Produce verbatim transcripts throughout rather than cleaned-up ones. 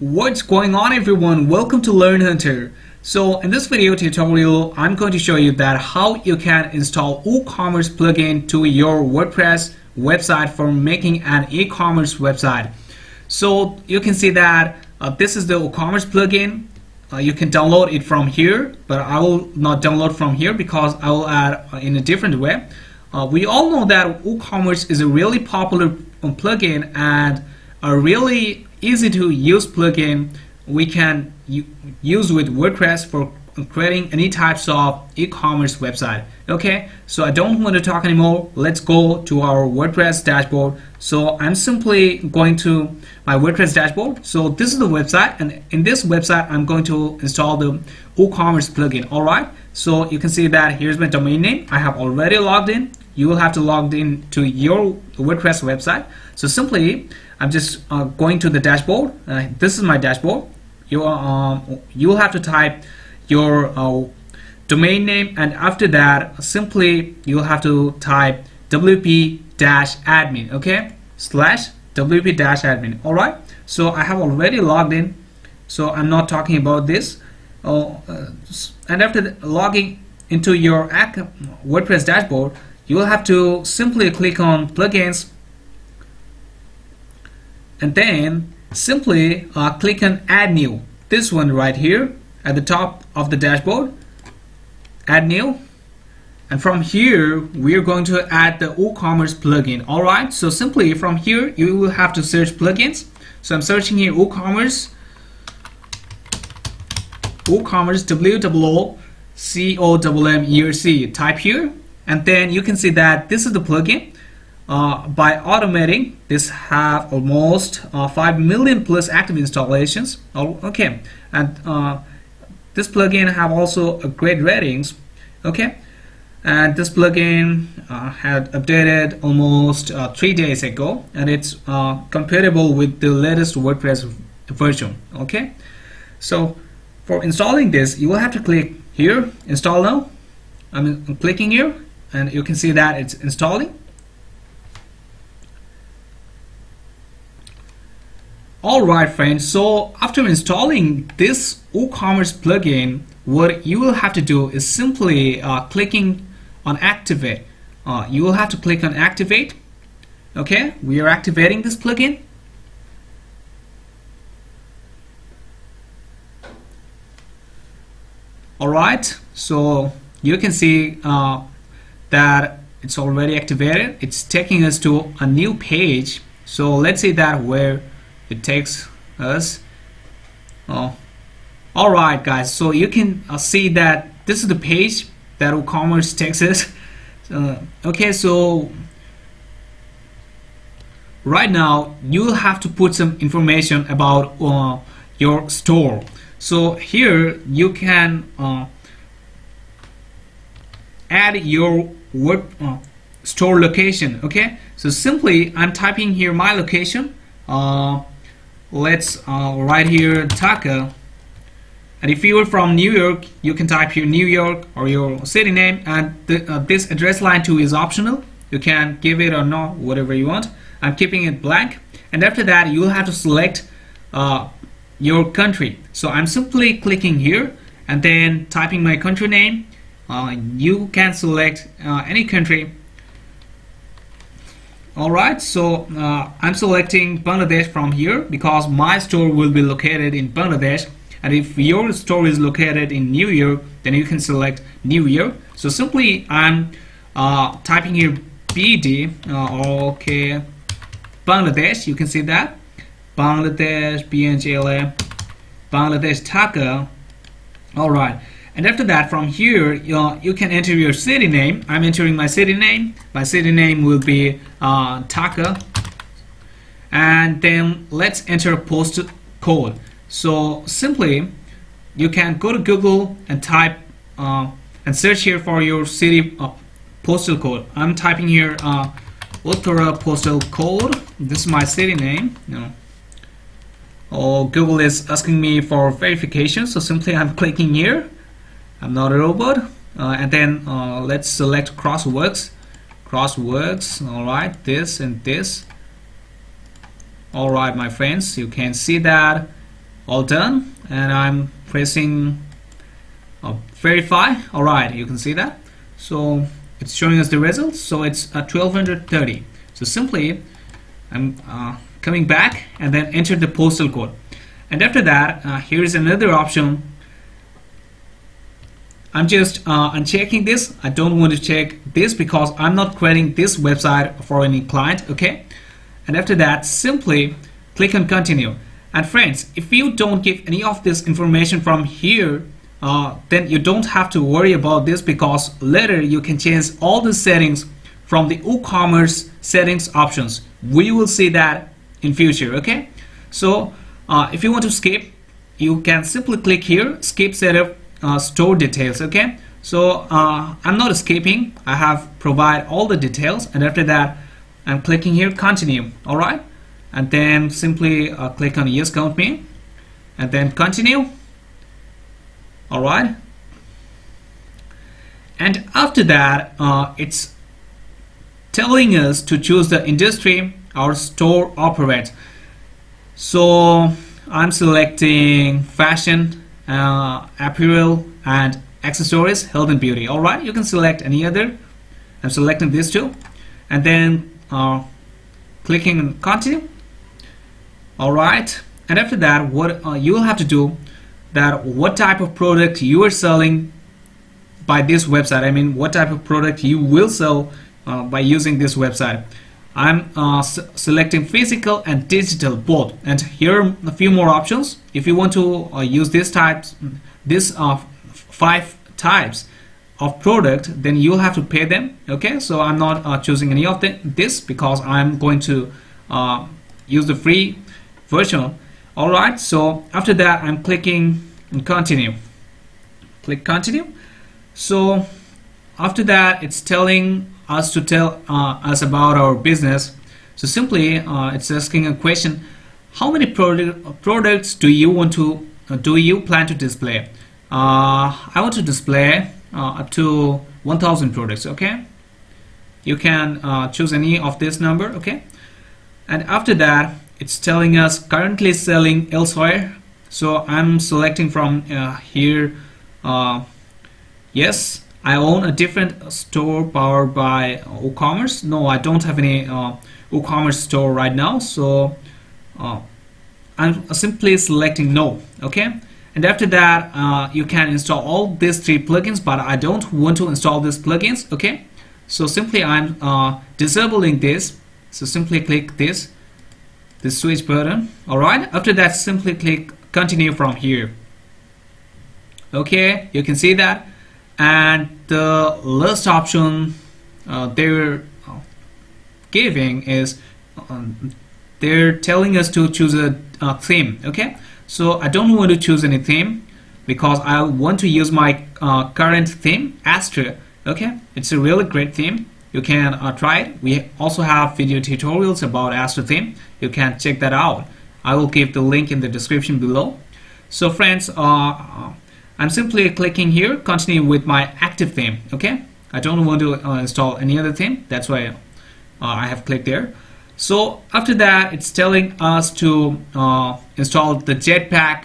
What's going on, everyone? Welcome to Learn Hunter. So in this video tutorial, I'm going to show you that how you can install WooCommerce plugin to your WordPress website for making an e-commerce website. So you can see that uh, this is the WooCommerce plugin. Uh, you can download it from here, but I will not download from here because I will add uh, in a different way. Uh, we all know that WooCommerce is a really popular plugin and a really easy to use plugin we can use with WordPress for creating any types of e-commerce website. Okay, so I don't want to talk anymore. Let's go to our WordPress dashboard. So I'm simply going to my WordPress dashboard. So this is the website, and in this website I'm going to install the WooCommerce plugin. Alright, so you can see that here's my domain name. I have already logged in. You will have to log in to your WordPress website. So simply I'm just uh, going to the dashboard. Uh, this is my dashboard. You uh, you will have to type your uh, domain name, and after that simply you'll have to type wp-admin, okay, slash wp-admin. Alright, so I have already logged in, so I'm not talking about this. Oh, uh, and after the logging into your WordPress dashboard, you will have to simply click on plugins and then simply uh, click on add new, this one right here at the top of the dashboard, add new, and from here we are going to add the WooCommerce plugin. Alright, so simply from here you will have to search plugins. So I'm searching here WooCommerce, WooCommerce W O O C O M M E R C, type here. And then you can see that this is the plugin. Uh, by automating, this have almost uh, five million plus active installations. Oh, okay, and uh, this plugin have also a great ratings. Okay, and this plugin uh, had updated almost uh, three days ago, and it's uh, compatible with the latest WordPress version. Okay, so for installing this, you will have to click here, install now. I'm, I'm clicking here, and you can see that it's installing. Alright friends, so after installing this WooCommerce plugin, what you will have to do is simply uh, clicking on activate. Uh, you will have to click on activate. Okay, we are activating this plugin. Alright, so you can see uh, that it's already activated. It's taking us to a new page. So let's see that where it takes us. Oh, all right guys, so you can uh, see that this is the page that WooCommerce takes us. Uh, okay, so right now you'll have to put some information about uh, your store. So here you can uh, add your word uh, store location. Okay, so simply I'm typing here my location. Uh, let's uh, write here Taka, and if you are from New York, you can type here New York or your city name, and th uh, this address line too is optional. You can give it or no, whatever you want. I'm keeping it blank, and after that you will have to select uh, your country. So I'm simply clicking here and then typing my country name. Uh, you can select uh, any country. Alright, so uh, I'm selecting Bangladesh from here because my store will be located in Bangladesh, and if your store is located in New York, then you can select New York. So simply I'm uh, typing here B D, uh, okay, Bangladesh. You can see that Bangladesh, B N G L A, Bangladesh Dhaka. Alright, and after that from here you, know, you can enter your city name. I'm entering my city name. My city name will be uh, Dhaka, and then let's enter post code. So simply you can go to Google and type uh, and search here for your city uh, postal code. I'm typing here uh, Uttara postal code. This is my city name. You know. Oh, Google is asking me for verification, so simply I'm clicking here. I'm not a robot, uh, and then uh, let's select crosswords, crosswords. Alright, this and this. Alright my friends, you can see that all done, and I'm pressing uh, verify. All right, you can see that. So it's showing us the results. So it's uh, twelve thirty. So simply I'm uh, coming back and then enter the postal code, and after that uh, here is another option. I'm just uh, unchecking this. I don't want to check this because I'm not creating this website for any client, okay? And after that, simply click on continue. And friends, if you don't give any of this information from here, uh, then you don't have to worry about this, because later you can change all the settings from the WooCommerce settings options. We will see that in future, okay? So uh, if you want to skip, you can simply click here, skip setup uh, store details, okay? So uh, I'm not escaping. I have provided all the details, and after that I'm clicking here continue. All right, and then simply uh, click on yes, count me, and then continue. All right, and after that uh, it's telling us to choose the industry our store operates. So I'm selecting fashion, uh, apparel and accessories, health and beauty. All right, you can select any other. I'm selecting these two, and then uh, clicking on continue. All right, and after that what uh, you will have to do that what type of product you are selling by this website. I mean, what type of product you will sell uh, by using this website. I'm uh, selecting physical and digital both, and here are a few more options. If you want to uh, use these types, this uh, five types of product, then you'll have to pay them, okay? So I'm not uh, choosing any of the, this because I'm going to uh, use the free version. All right, so after that I'm clicking and continue, click continue. So after that it's telling us to tell uh, us about our business. So simply uh, it's asking a question: how many product, products do you want to uh, do you plan to display? uh, I want to display uh, up to one thousand products, okay? You can uh, choose any of this number, okay? And after that it's telling us currently selling elsewhere. So I'm selecting from uh, here uh, yes, I own a different store powered by WooCommerce. No, I don't have any uh, WooCommerce store right now, so uh, I'm simply selecting no, okay? And after that uh, you can install all these three plugins, but I don't want to install these plugins, okay? So simply I'm uh, disabling this. So simply click this this switch button. All right, after that simply click continue from here. Okay, you can see that. And the last option uh, they're giving is um, they're telling us to choose a, a theme, okay? So I don't want to choose any theme because I want to use my uh, current theme, Astra, okay? It's a really great theme. You can uh, try it. We also have video tutorials about Astra theme. You can check that out. I will give the link in the description below. So friends, uh, I'm simply clicking here, continue with my active theme, okay? I don't want to uh, install any other theme, that's why uh, I have clicked there. So after that, it's telling us to uh, install the Jetpack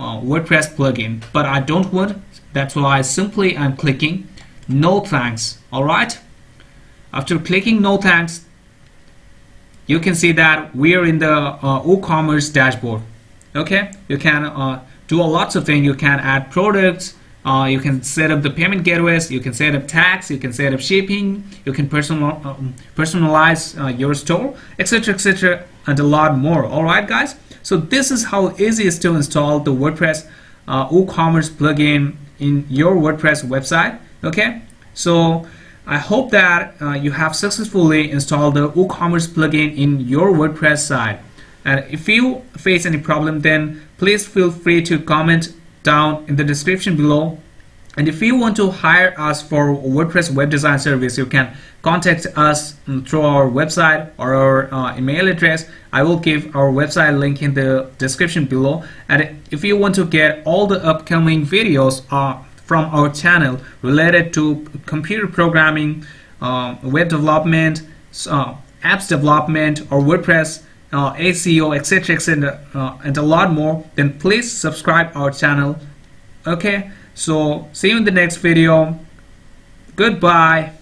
uh, WordPress plugin, but I don't want, that's why simply I'm clicking no thanks, all right? After clicking no thanks, you can see that we're in the uh, WooCommerce dashboard, okay? You can uh, do a lots of things. You can add products, uh, you can set up the payment gateways, you can set up tax, you can set up shipping, you can personal, um, personalize uh, your store, etc, etc, and a lot more. Alright guys, so this is how easy it is to install the WordPress uh, WooCommerce plugin in your WordPress website, okay? So I hope that uh, you have successfully installed the WooCommerce plugin in your WordPress site. And if you face any problem, then please feel free to comment down in the description below. And if you want to hire us for WordPress web design service, you can contact us through our website or our uh, email address. I will give our website link in the description below. And if you want to get all the upcoming videos uh, from our channel related to computer programming, uh, web development, uh, apps development or WordPress uh, S E O, etc, etc, uh, and a lot more, then please subscribe our channel. Okay, so see you in the next video. Goodbye.